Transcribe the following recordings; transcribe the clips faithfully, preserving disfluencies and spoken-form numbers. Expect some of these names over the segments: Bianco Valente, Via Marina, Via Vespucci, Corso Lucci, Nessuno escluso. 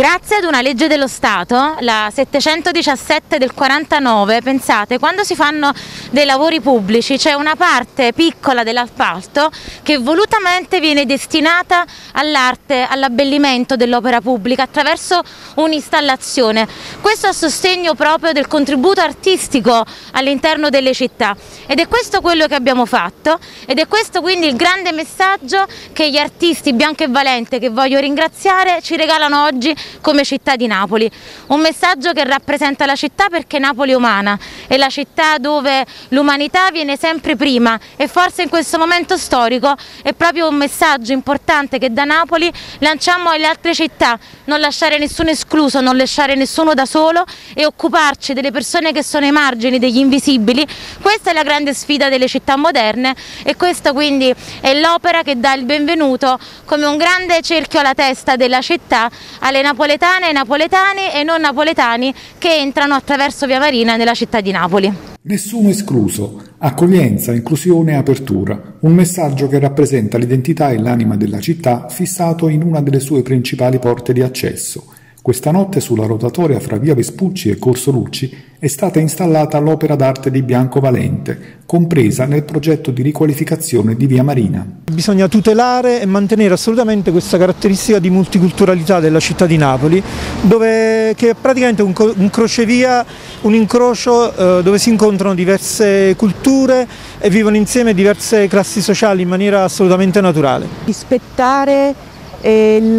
Grazie ad una legge dello Stato, la settecentodiciassette del quarantanove, pensate, quando si fanno dei lavori pubblici c'è una parte piccola dell'appalto che volutamente viene destinata all'arte, all'abbellimento dell'opera pubblica attraverso un'installazione. Questo a sostegno proprio del contributo artistico all'interno delle città. Ed è questo quello che abbiamo fatto ed è questo quindi il grande messaggio che gli artisti Bianco e Valente, che voglio ringraziare, ci regalano oggi come città di Napoli, un messaggio che rappresenta la città perché Napoli è umana, è la città dove l'umanità viene sempre prima e forse in questo momento storico è proprio un messaggio importante che da Napoli lanciamo alle altre città: non lasciare nessuno escluso, non lasciare nessuno da solo e occuparci delle persone che sono ai margini, degli invisibili. Questa è la grande sfida delle città moderne e questa quindi è l'opera che dà il benvenuto come un grande cerchio alla testa della città alle napoletane, ai napoletani e non napoletani che entrano attraverso Via Marina nella città di Napoli. Nessuno escluso, accoglienza, inclusione e apertura, un messaggio che rappresenta l'identità e l'anima della città fissato in una delle sue principali porte di accesso. Questa notte sulla rotatoria fra Via Vespucci e Corso Lucci è stata installata l'opera d'arte di Bianco Valente, compresa nel progetto di riqualificazione di Via Marina. Bisogna tutelare e mantenere assolutamente questa caratteristica di multiculturalità della città di Napoli, dove, che è praticamente un, un crocevia, un incrocio eh, dove si incontrano diverse culture e vivono insieme diverse classi sociali in maniera assolutamente naturale. Rispettare Il,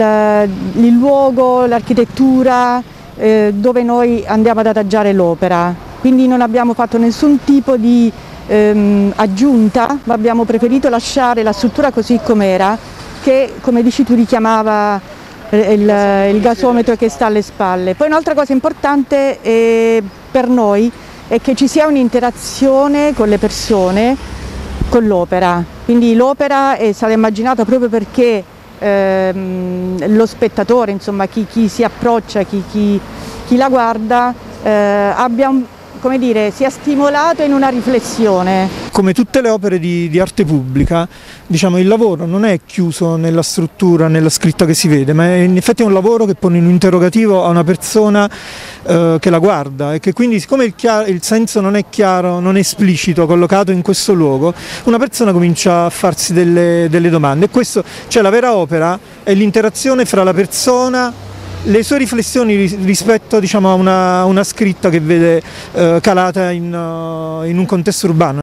il luogo, l'architettura eh, dove noi andiamo ad adagiare l'opera, quindi non abbiamo fatto nessun tipo di ehm, aggiunta, ma abbiamo preferito lasciare la struttura così com'era, che come dici tu richiamava eh, il, il gasometro che sta alle spalle. Poi un'altra cosa importante eh, per noi è che ci sia un'interazione con le persone, con l'opera, quindi l'opera è stata immaginata proprio perché Ehm, lo spettatore, insomma, chi, chi si approccia, chi, chi, chi la guarda, eh, abbia un, come dire, sia stimolato in una riflessione. Come tutte le opere di, di arte pubblica, diciamo, il lavoro non è chiuso nella struttura, nella scritta che si vede, ma è, in effetti è un lavoro che pone un interrogativo a una persona eh, che la guarda e che quindi, siccome il, chiaro, il senso non è chiaro, non è esplicito, collocato in questo luogo, una persona comincia a farsi delle, delle domande. E questo, cioè, la vera opera è l'interazione fra la persona, le sue riflessioni rispetto, diciamo, a una, una scritta che vede eh, calata in, uh, in un contesto urbano.